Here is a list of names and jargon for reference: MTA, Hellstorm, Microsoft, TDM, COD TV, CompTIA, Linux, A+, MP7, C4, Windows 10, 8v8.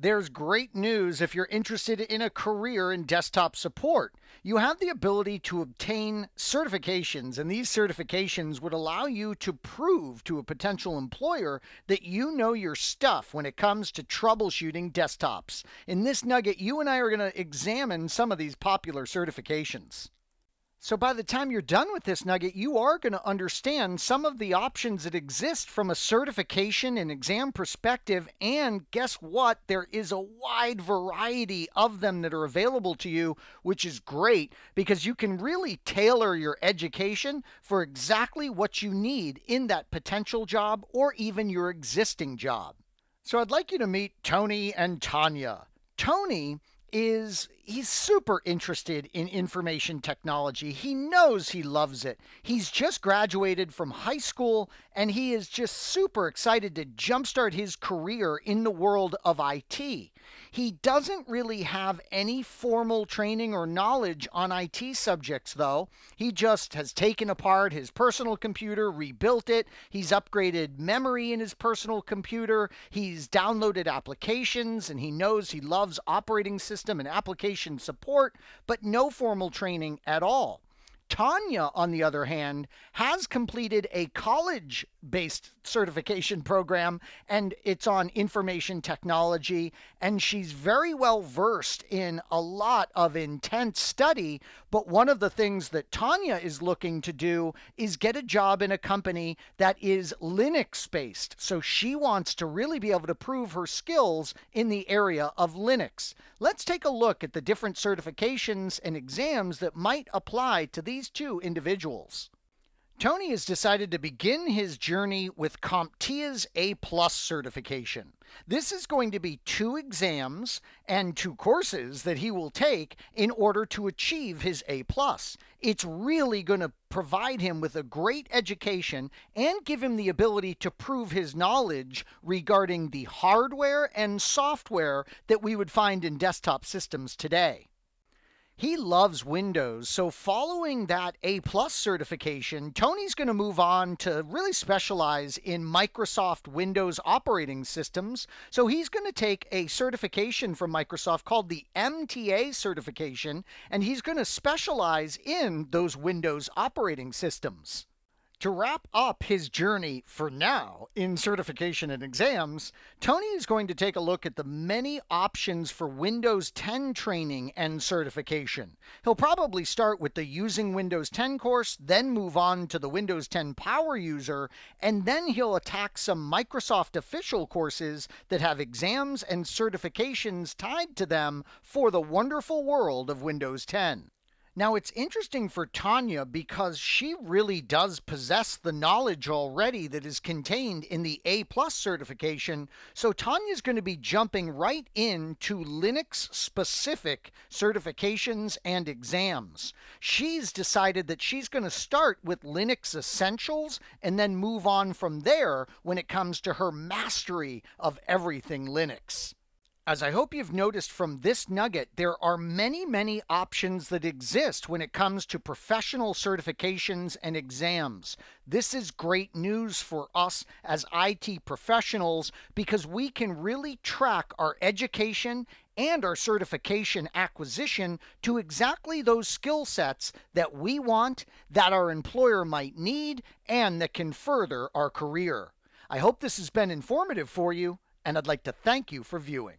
There's great news if you're interested in a career in desktop support. You have the ability to obtain certifications, and these certifications would allow you to prove to a potential employer that you know your stuff when it comes to troubleshooting desktops. In this nugget, you and I are going to examine some of these popular certifications. So by the time you're done with this nugget, you are going to understand some of the options that exist from a certification and exam perspective. And guess what? There is a wide variety of them that are available to you, which is great because you can really tailor your education for exactly what you need in that potential job or even your existing job. So I'd like you to meet Tony and Tanya. Tony he's super interested in information technology. He knows he loves it. He's just graduated from high school and he is just super excited to jumpstart his career in the world of IT. He doesn't really have any formal training or knowledge on IT subjects though. He just has taken apart his personal computer, rebuilt it. He's upgraded memory in his personal computer. He's downloaded applications and he knows he loves operating system and application support, but no formal training at all. Tanya, on the other hand, has completed a college-based certification program, and it's on information technology, and she's very well versed in a lot of intense study, but one of the things that Tanya is looking to do is get a job in a company that is Linux-based, so she wants to really be able to prove her skills in the area of Linux. Let's take a look at the different certifications and exams that might apply to these two individuals. Tony has decided to begin his journey with CompTIA's A+ certification. This is going to be 2 exams and 2 courses that he will take in order to achieve his A+. It's really going to provide him with a great education and give him the ability to prove his knowledge regarding the hardware and software that we would find in desktop systems today. He loves Windows, so following that A+ certification, Tony's going to move on to really specialize in Microsoft Windows operating systems. So he's going to take a certification from Microsoft called the MTA certification, and he's going to specialize in those Windows operating systems. To wrap up his journey for now in certification and exams, Tony is going to take a look at the many options for Windows 10 training and certification. He'll probably start with the Using Windows 10 course, then move on to the Windows 10 Power User, and then he'll attack some Microsoft official courses that have exams and certifications tied to them for the wonderful world of Windows 10. Now, it's interesting for Tanya because she really does possess the knowledge already that is contained in the A+ certification. So Tanya's going to be jumping right into Linux-specific certifications and exams. She's decided that she's going to start with Linux Essentials and then move on from there when it comes to her mastery of everything Linux. As I hope you've noticed from this nugget, there are many options that exist when it comes to professional certifications and exams. This is great news for us as IT professionals because we can really track our education and our certification acquisition to exactly those skill sets that we want, that our employer might need, and that can further our career. I hope this has been informative for you, and I'd like to thank you for viewing.